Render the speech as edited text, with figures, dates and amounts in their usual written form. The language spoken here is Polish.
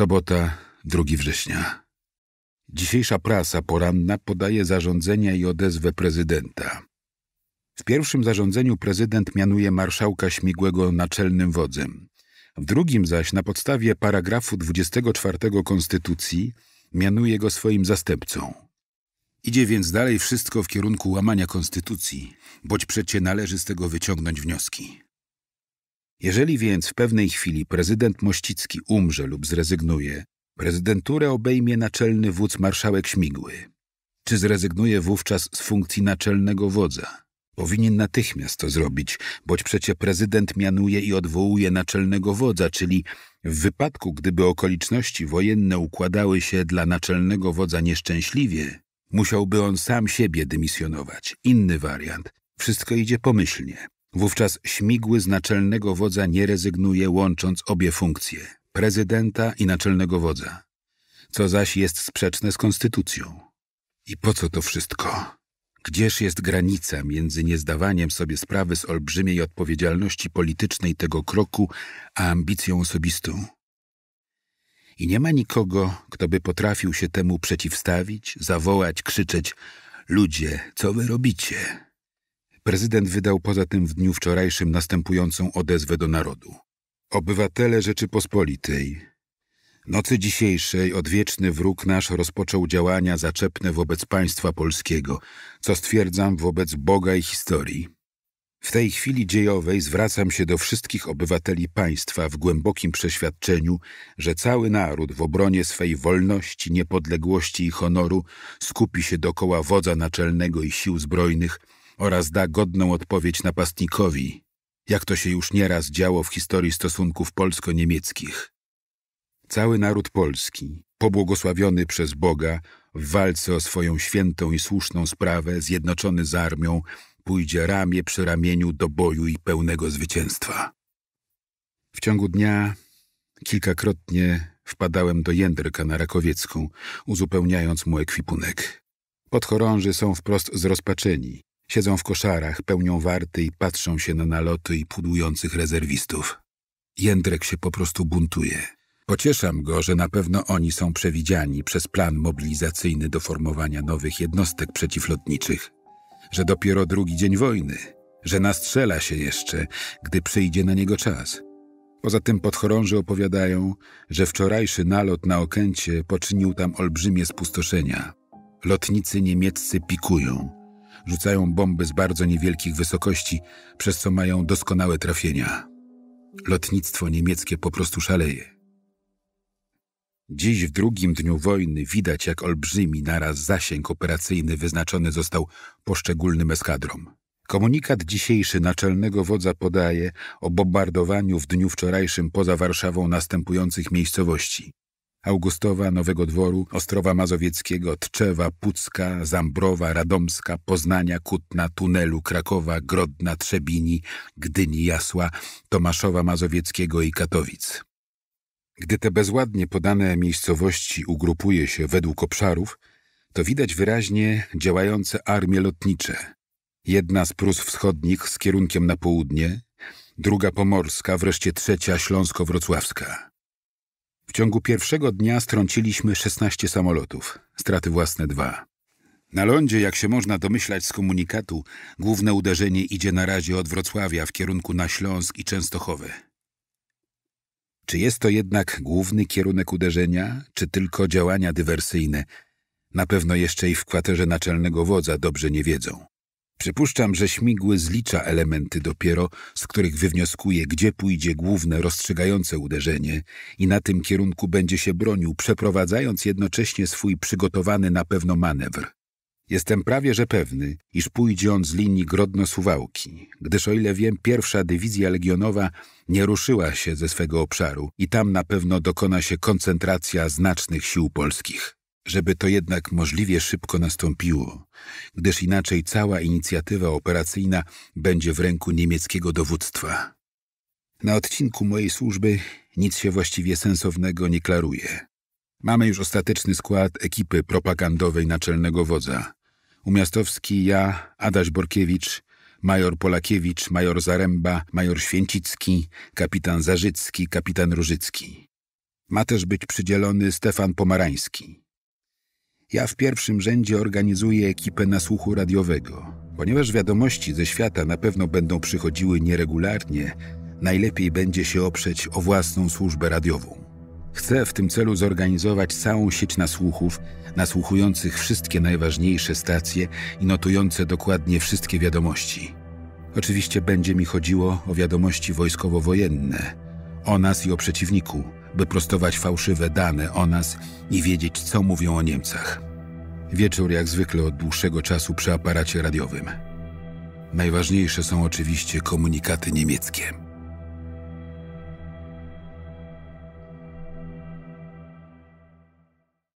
Sobota, 2 września. Dzisiejsza prasa poranna podaje zarządzenia i odezwę prezydenta. W pierwszym zarządzeniu prezydent mianuje marszałka Śmigłego naczelnym wodzem. W drugim zaś, na podstawie paragrafu 24 Konstytucji, mianuje go swoim zastępcą. Idzie więc dalej wszystko w kierunku łamania Konstytucji, boć przecie należy z tego wyciągnąć wnioski. Jeżeli więc w pewnej chwili prezydent Mościcki umrze lub zrezygnuje, prezydenturę obejmie naczelny wódz marszałek Śmigły. Czy zrezygnuje wówczas z funkcji naczelnego wodza? Powinien natychmiast to zrobić, boć przecie prezydent mianuje i odwołuje naczelnego wodza, czyli w wypadku, gdyby okoliczności wojenne układały się dla naczelnego wodza nieszczęśliwie, musiałby on sam siebie dymisjonować. Inny wariant. Wszystko idzie pomyślnie. Wówczas Śmigły z naczelnego wodza nie rezygnuje, łącząc obie funkcje – prezydenta i naczelnego wodza, co zaś jest sprzeczne z konstytucją. I po co to wszystko? Gdzież jest granica między niezdawaniem sobie sprawy z olbrzymiej odpowiedzialności politycznej tego kroku, a ambicją osobistą? I nie ma nikogo, kto by potrafił się temu przeciwstawić, zawołać, krzyczeć – ludzie, co wy robicie? Prezydent wydał poza tym w dniu wczorajszym następującą odezwę do narodu. Obywatele Rzeczypospolitej, nocy dzisiejszej odwieczny wróg nasz rozpoczął działania zaczepne wobec państwa polskiego, co stwierdzam wobec Boga i historii. W tej chwili dziejowej zwracam się do wszystkich obywateli państwa w głębokim przeświadczeniu, że cały naród w obronie swej wolności, niepodległości i honoru skupi się dokoła wodza naczelnego i sił zbrojnych oraz da godną odpowiedź napastnikowi, jak to się już nieraz działo w historii stosunków polsko-niemieckich. Cały naród polski, pobłogosławiony przez Boga, w walce o swoją świętą i słuszną sprawę, zjednoczony z armią, pójdzie ramię przy ramieniu do boju i pełnego zwycięstwa. W ciągu dnia kilkakrotnie wpadałem do Jędrka na Rakowiecką, uzupełniając mu ekwipunek. Podchorąży są wprost zrozpaczeni. Siedzą w koszarach, pełnią warty i patrzą się na naloty i pudłujących rezerwistów. Jędrek się po prostu buntuje. Pocieszam go, że na pewno oni są przewidziani przez plan mobilizacyjny do formowania nowych jednostek przeciwlotniczych. Że dopiero drugi dzień wojny. Że nastrzela się jeszcze, gdy przyjdzie na niego czas. Poza tym podchorąży opowiadają, że wczorajszy nalot na Okęcie poczynił tam olbrzymie spustoszenia. Lotnicy niemieccy pikują. Rzucają bomby z bardzo niewielkich wysokości, przez co mają doskonałe trafienia. Lotnictwo niemieckie po prostu szaleje. Dziś w drugim dniu wojny widać, jak olbrzymi naraz zasięg operacyjny wyznaczony został poszczególnym eskadrom. Komunikat dzisiejszy naczelnego wodza podaje o bombardowaniu w dniu wczorajszym poza Warszawą następujących miejscowości: Augustowa, Nowego Dworu, Ostrowa Mazowieckiego, Tczewa, Pucka, Zambrowa, Radomska, Poznania, Kutna, Tunelu, Krakowa, Grodna, Trzebini, Gdyni, Jasła, Tomaszowa Mazowieckiego i Katowic. Gdy te bezładnie podane miejscowości ugrupuje się według obszarów, to widać wyraźnie działające armie lotnicze. Jedna z Prus Wschodnich z kierunkiem na południe, druga pomorska, wreszcie trzecia śląsko-wrocławska. W ciągu pierwszego dnia strąciliśmy 16 samolotów, straty własne 2. Na lądzie, jak się można domyślać z komunikatu, główne uderzenie idzie na razie od Wrocławia w kierunku na Śląsk i Częstochowę. Czy jest to jednak główny kierunek uderzenia, czy tylko działania dywersyjne? Na pewno jeszcze i w kwaterze naczelnego wodza dobrze nie wiedzą. Przypuszczam, że Śmigły zlicza elementy dopiero, z których wywnioskuje, gdzie pójdzie główne, rozstrzygające uderzenie i na tym kierunku będzie się bronił, przeprowadzając jednocześnie swój przygotowany na pewno manewr. Jestem prawie że pewny, iż pójdzie on z linii Grodno-Suwałki, gdyż o ile wiem, pierwsza Dywizja Legionowa nie ruszyła się ze swego obszaru i tam na pewno dokona się koncentracja znacznych sił polskich. Żeby to jednak możliwie szybko nastąpiło, gdyż inaczej cała inicjatywa operacyjna będzie w ręku niemieckiego dowództwa. Na odcinku mojej służby nic się właściwie sensownego nie klaruje. Mamy już ostateczny skład ekipy propagandowej naczelnego wodza. Umiastowski, ja, Adaś Borkiewicz, major Polakiewicz, major Zaremba, major Święcicki, kapitan Zarzycki, kapitan Różycki. Ma też być przydzielony Stefan Pomarański. Ja w pierwszym rzędzie organizuję ekipę nasłuchu radiowego. Ponieważ wiadomości ze świata na pewno będą przychodziły nieregularnie, najlepiej będzie się oprzeć o własną służbę radiową. Chcę w tym celu zorganizować całą sieć nasłuchów, nasłuchujących wszystkie najważniejsze stacje i notujące dokładnie wszystkie wiadomości. Oczywiście będzie mi chodziło o wiadomości wojskowo-wojenne, o nas i o przeciwniku, by prostować fałszywe dane o nas i wiedzieć, co mówią o Niemcach. Wieczór jak zwykle od dłuższego czasu przy aparacie radiowym. Najważniejsze są oczywiście komunikaty niemieckie.